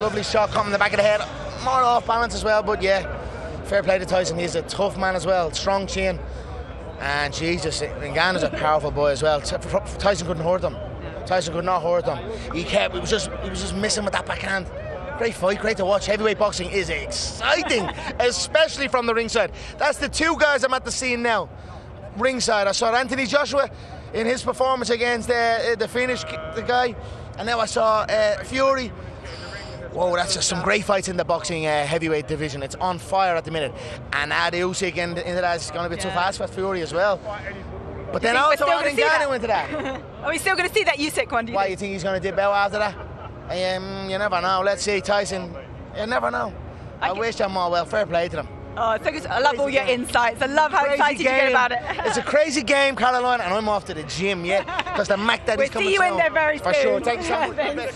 Lovely shot coming in the back of the head. More off balance as well, but yeah, fair play to Tyson. He's a tough man as well, strong chin. And Jesus, Ringan is a powerful boy as well. Tyson couldn't hurt him. Tyson could not hurt him. He was just missing with that backhand. Great fight, great to watch. Heavyweight boxing is exciting, especially from the ringside. That's the two guys I'm at the scene now. Ringside, I saw Anthony Joshua in his performance against the Finnish guy, and now I saw Fury. Whoa, that's just some great fights in the boxing heavyweight division. It's on fire at the minute. And add Usyk into that, it's going to be too fast for Fury as well. But then also adding Ghana into that. Are we still going to see that Usyk one, do you think? Why, you think he's going to do well after that? You never know. Let's see, Tyson. You never know. I wish them all well. Fair play to them. Oh, it's so good. I love all your insights. I love how excited you get about it. It's a crazy game, Caroline, and I'm off to the gym, yeah, because the Mac Daddy's coming. We'll see you in there very soon. For sure. Thanks so much.